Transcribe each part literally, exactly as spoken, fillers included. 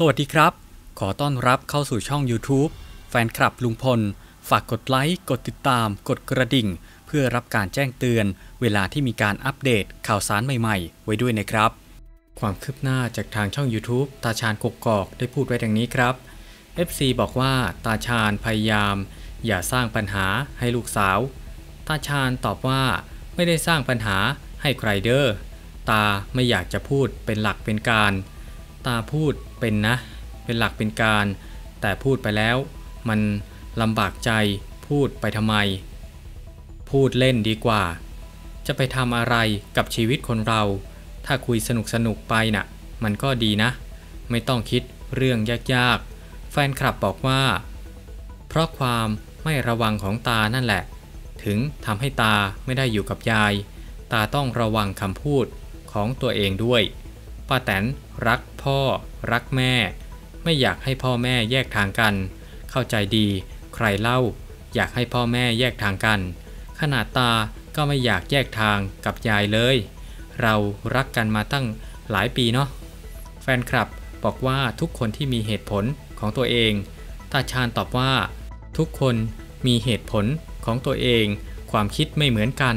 สวัสดีครับขอต้อนรับเข้าสู่ช่อง YouTube แฟนคลับลุงพลฝากกดไลค์กดติดตามกดกระดิ่งเพื่อรับการแจ้งเตือนเวลาที่มีการอัปเดตข่าวสารใหม่ๆไว้ด้วยนะครับความคืบหน้าจากทางช่อง YouTube ตาชาญกกอกได้พูดไว้ดังนี้ครับ เอฟ ซี บอกว่าตาชาญพยายามอย่าสร้างปัญหาให้ลูกสาวตาชาญตอบว่าไม่ได้สร้างปัญหาให้ใครเด้อตาไม่อยากจะพูดเป็นหลักเป็นการตาพูดเป็นนะเป็นหลักเป็นการแต่พูดไปแล้วมันลำบากใจพูดไปทำไมพูดเล่นดีกว่าจะไปทำอะไรกับชีวิตคนเราถ้าคุยสนุกสนุกไปน่ะมันก็ดีนะไม่ต้องคิดเรื่องยากๆแฟนคลับบอกว่าเพราะความไม่ระวังของตานั่นแหละถึงทำให้ตาไม่ได้อยู่กับยายตาต้องระวังคำพูดของตัวเองด้วยป้าแตนรักพ่อรักแม่ไม่อยากให้พ่อแม่แยกทางกันเข้าใจดีใครเล่าอยากให้พ่อแม่แยกทางกันขนาดตาก็ไม่อยากแยกทางกับยายเลยเรารักกันมาตั้งหลายปีเนาะแฟนคลับบอกว่าทุกคนที่มีเหตุผลของตัวเองตาชาญตอบว่าทุกคนมีเหตุผลของตัวเองความคิดไม่เหมือนกัน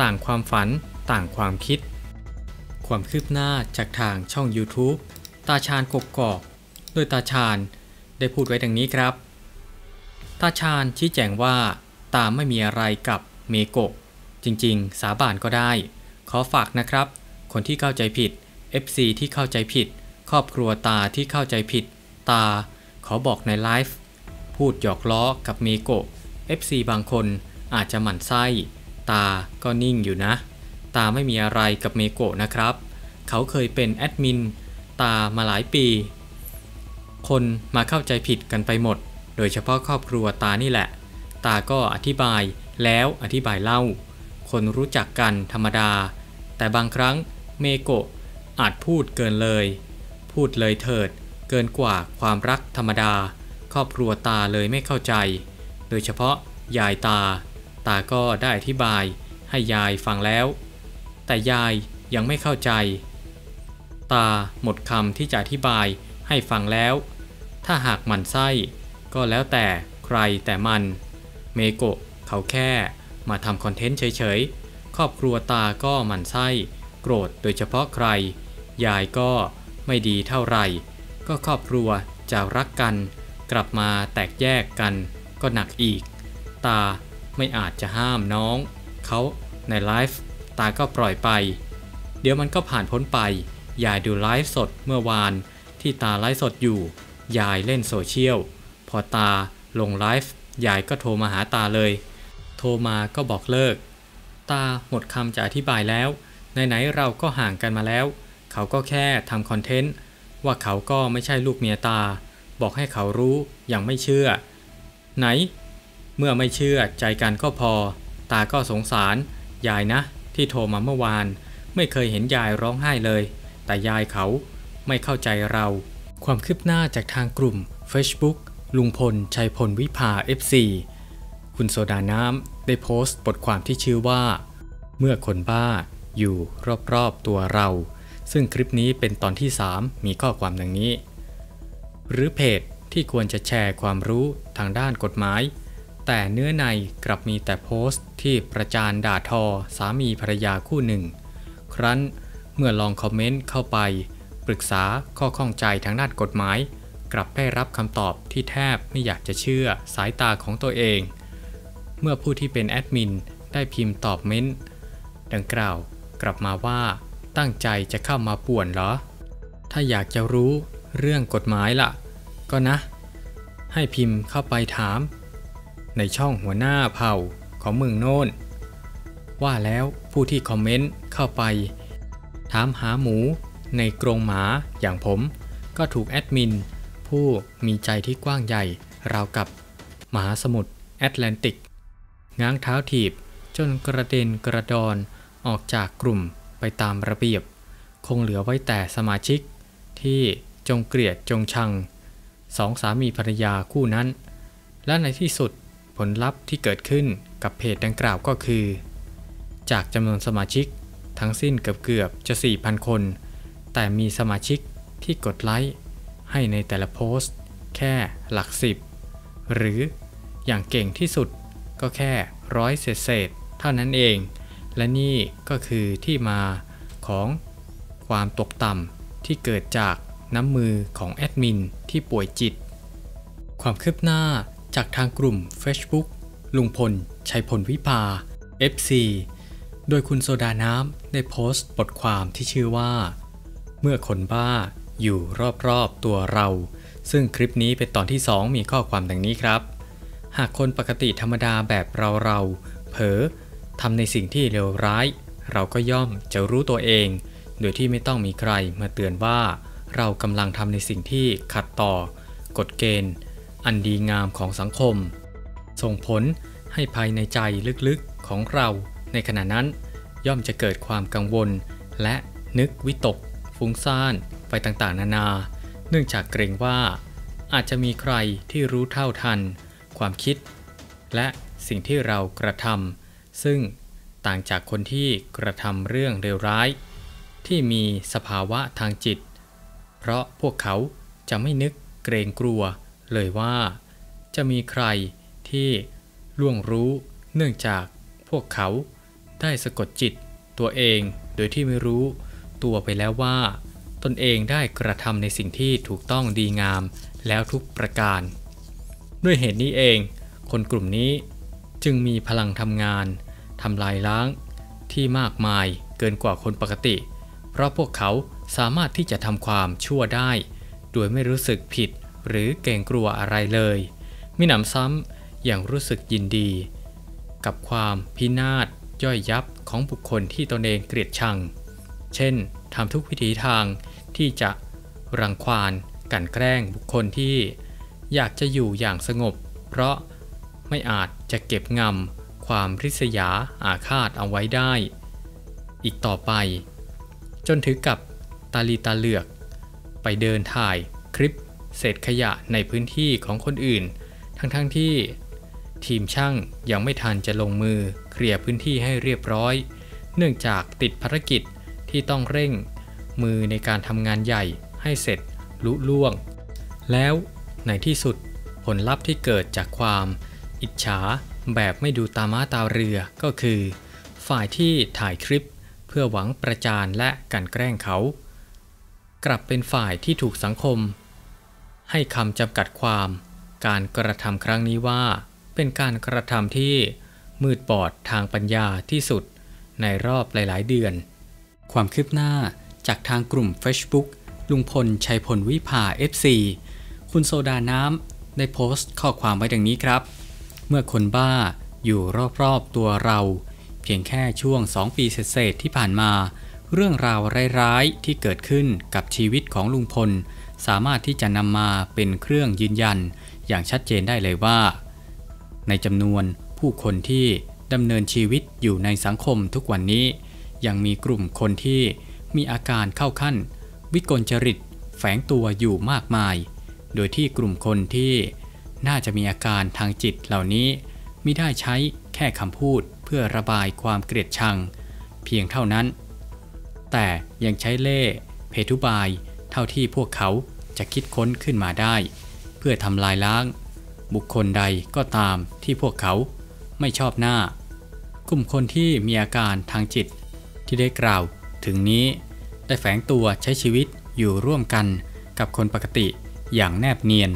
ต่างความฝันต่างความคิดความคืบหน้าจากทางช่อง YouTube ตาชาญกกอกโดยตาชาญได้พูดไว้ดังนี้ครับตาชาญชี้แจงว่าตาไม่มีอะไรกับเมโกะจริงๆสาบานก็ได้ขอฝากนะครับคนที่เข้าใจผิด เอฟ ซี ที่เข้าใจผิดครอบครัวตาที่เข้าใจผิดตาขอบอกในไลฟ์พูดหยอกล้อกับเมโกะ เอฟ ซี บางคนอาจจะหมั่นไส้ตาก็นิ่งอยู่นะตาไม่มีอะไรกับเมโกะนะครับเขาเคยเป็นแอดมินตามาหลายปีคนมาเข้าใจผิดกันไปหมดโดยเฉพาะครอบครัวตานี่แหละตาก็อธิบายแล้วอธิบายเล่าคนรู้จักกันธรรมดาแต่บางครั้งเมโกะอาจพูดเกินเลยพูดเลยเถิดเกินกว่าความรักธรรมดาครอบครัวตาเลยไม่เข้าใจโดยเฉพาะยายตาตาก็ได้อธิบายให้ยายฟังแล้วแต่ยายยังไม่เข้าใจตาหมดคำที่จะอธิบายให้ฟังแล้วถ้าหากหมั่นไส้ก็แล้วแต่ใครแต่มันเมโกะเขาแค่มาทำคอนเทนต์เฉยๆครอบครัวตาก็หมั่นไส้โกรธโดยเฉพาะใครยายก็ไม่ดีเท่าไหร่ก็ครอบครัวจะรักกันกลับมาแตกแยกกันก็หนักอีกตาไม่อาจจะห้ามน้องเขาในไลฟ์ตาก็ปล่อยไปเดี๋ยวมันก็ผ่านพ้นไปยายดูไลฟ์สดเมื่อวานที่ตาไลฟ์สดอยู่ยายเล่นโซเชียลพอตาลงไลฟ์ยายก็โทรมาหาตาเลยโทรมาก็บอกเลิกตาหมดคำจะอธิบายแล้วไหนๆเราก็ห่างกันมาแล้วเขาก็แค่ทำคอนเทนต์ว่าเขาก็ไม่ใช่ลูกเมียตาบอกให้เขารู้ยังไม่เชื่อไหนเมื่อไม่เชื่อใจกันก็พอตาก็สงสารยายนะที่โทรมาเมื่อวานไม่เคยเห็นยายร้องไห้เลยแต่ยายเขาไม่เข้าใจเราความคืบหน้าจากทางกลุ่ม Facebook ลุงพลชัยพลวิภา เอฟ ซี คุณโซดาน้ำได้โพสต์บทความที่ชื่อว่าเมื่อคนบ้าอยู่รอบๆตัวเราซึ่งคลิปนี้เป็นตอนที่สามมีข้อความดังนี้หรือเพจที่ควรจะแชร์ความรู้ทางด้านกฎหมายแต่เนื้อในกลับมีแต่โพสต์ที่ประจานด่าทอสามีภรรยาคู่หนึ่งครั้นเมื่อลองคอมเมนต์เข้าไปปรึกษาข้อข้องใจทางด้านกฎหมายกลับได้รับคำตอบที่แทบไม่อยากจะเชื่อสายตาของตัวเองเมื่อผู้ที่เป็นแอดมินได้พิมพ์ตอบเม้นต์ดังกล่าวกลับมาว่าตั้งใจจะเข้ามาป่วนเหรอถ้าอยากจะรู้เรื่องกฎหมายล่ะก็นะให้พิมพ์เข้าไปถามในช่องหัวหน้าเผ่าของเมืองโน้นว่าแล้วผู้ที่คอมเมนต์เข้าไปถามหาหมูในกรงหมาอย่างผมก็ถูกแอดมินผู้มีใจที่กว้างใหญ่ราวกับมหาสมุทรแอตแลนติกง้างเท้าถีบจนกระเด็นกระดอนออกจากกลุ่มไปตามระเบียบคงเหลือไว้แต่สมาชิกที่จงเกลียดจงชังสองสามีภรรยาคู่นั้นและในที่สุดผลลัพธ์ที่เกิดขึ้นกับเพจดังกล่าวก็คือจากจำนวนสมาชิกทั้งสิ้นเกือบๆจะ สี่พัน คนแต่มีสมาชิกที่กดไลค์ ให้ในแต่ละโพสต์แค่หลักสิบหรืออย่างเก่งที่สุดก็แค่ร้อยเศษเท่านั้นเองและนี่ก็คือที่มาของความตกต่ำที่เกิดจากน้ำมือของแอดมินที่ป่วยจิตความคืบหน้าจากทางกลุ่ม Facebook ลุงพลชัยพลวิภา เอฟ ซี โดยคุณโซดาน้ำได้โพสต์บทความที่ชื่อว่าเมื่อคนบ้าอยู่รอบๆตัวเราซึ่งคลิปนี้เป็นตอนที่สองมีข้อความดังนี้ครับหากคนปกติธรรมดาแบบเราเราเผลอทำในสิ่งที่เลวร้ายเราก็ย่อมจะรู้ตัวเองโดยที่ไม่ต้องมีใครมาเตือนว่าเรากำลังทำในสิ่งที่ขัดต่อกฎเกณฑ์อันดีงามของสังคมส่งผลให้ภายในใจลึกๆของเราในขณะนั้นย่อมจะเกิดความกังวลและนึกวิตกฟุ้งซ่านไปต่างๆนานาเนื่องจากเกรงว่าอาจจะมีใครที่รู้เท่าทันความคิดและสิ่งที่เรากระทำซึ่งต่างจากคนที่กระทำเรื่องเลวร้ายที่มีสภาวะทางจิตเพราะพวกเขาจะไม่นึกเกรงกลัวเลยว่าจะมีใครที่ล่วงรู้เนื่องจากพวกเขาได้สะกดจิตตัวเองโดยที่ไม่รู้ตัวไปแล้วว่าตนเองได้กระทำในสิ่งที่ถูกต้องดีงามแล้วทุกประการด้วยเหตุนี้เองคนกลุ่มนี้จึงมีพลังทำงานทำลายล้างที่มากมายเกินกว่าคนปกติเพราะพวกเขาสามารถที่จะทำความชั่วได้โดยไม่รู้สึกผิดหรือเกรงกลัวอะไรเลยมิหนำซ้ำอย่างรู้สึกยินดีกับความพินาศย่อยยับของบุคคลที่ตนเองเกลียดชังเช่นทำทุกวิถีทางที่จะรังควานกลั่นแกล้งบุคคลที่อยากจะอยู่อย่างสงบเพราะไม่อาจจะเก็บงำความริษยาอาฆาตเอาไว้ได้อีกต่อไปจนถึงกับตาลีตาเหลือกไปเดินถ่ายคลิปเศษขยะในพื้นที่ของคนอื่นทั้งๆที่ทีมช่างยังไม่ทันจะลงมือเคลียร์พื้นที่ให้เรียบร้อยเนื่องจากติดภารกิจที่ต้องเร่งมือในการทำงานใหญ่ให้เสร็จลุล่วงแล้วในที่สุดผลลัพธ์ที่เกิดจากความอิจฉาแบบไม่ดูตาม้าตาเรือก็คือฝ่ายที่ถ่ายคลิปเพื่อหวังประจานและกลั่นแกล้งเขากลับเป็นฝ่ายที่ถูกสังคมให้คำจำกัดความการกระทำครั้งนี้ว่าเป็นการกระทำที่มืดบอดทางปัญญาที่สุดในรอบหลายๆเดือนความคืบหน้าจากทางกลุ่ม Facebook ลุงพลชัยพลวิภา เอฟ ซี คุณโซดาน้ำได้โพสต์ข้อความไว้ดังนี้ครับเมื่อคนบ้าอยู่รอบๆตัวเราเพียงแค่ช่วงสองปีเศษที่ผ่านมาเรื่องราวร้ายๆที่เกิดขึ้นกับชีวิตของลุงพลสามารถที่จะนำมาเป็นเครื่องยืนยันอย่างชัดเจนได้เลยว่าในจำนวนผู้คนที่ดำเนินชีวิตอยู่ในสังคมทุกวันนี้ยังมีกลุ่มคนที่มีอาการเข้าขั้นวิกลจริตแฝงตัวอยู่มากมายโดยที่กลุ่มคนที่น่าจะมีอาการทางจิตเหล่านี้มิได้ใช้แค่คำพูดเพื่อระบายความเกลียดชังเพียงเท่านั้นแต่ยังใช้เล่ห์เพทุบายเท่าที่พวกเขาจะคิดค้นขึ้นมาได้เพื่อทำลายล้างบุคคลใดก็ตามที่พวกเขาไม่ชอบหน้ากลุ่มคนที่มีอาการทางจิตที่ได้กล่าวถึงนี้ได้แฝงตัวใช้ชีวิตอยู่ร่วมกันกับคนปกติอย่างแนบเนียน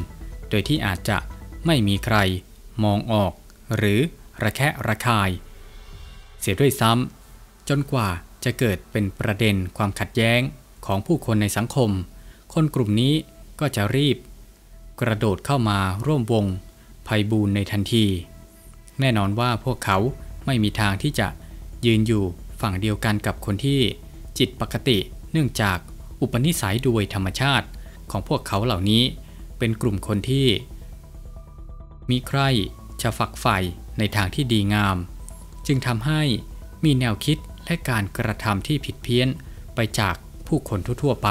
โดยที่อาจจะไม่มีใครมองออกหรือระแคะระคายเสียด้วยซ้ำจนกว่าจะเกิดเป็นประเด็นความขัดแย้งของผู้คนในสังคมคนกลุ่มนี้ก็จะรีบกระโดดเข้ามาร่วมวงไพบูลย์ในทันทีแน่นอนว่าพวกเขาไม่มีทางที่จะยืนอยู่ฝั่งเดียวกันกับคนที่จิตปกติเนื่องจากอุปนิสัยโดยธรรมชาติของพวกเขาเหล่านี้เป็นกลุ่มคนที่มีใครจะฝักใฝ่ในทางที่ดีงามจึงทำให้มีแนวคิดและการกระทำที่ผิดเพี้ยนไปจากผู้คนทั่วๆไป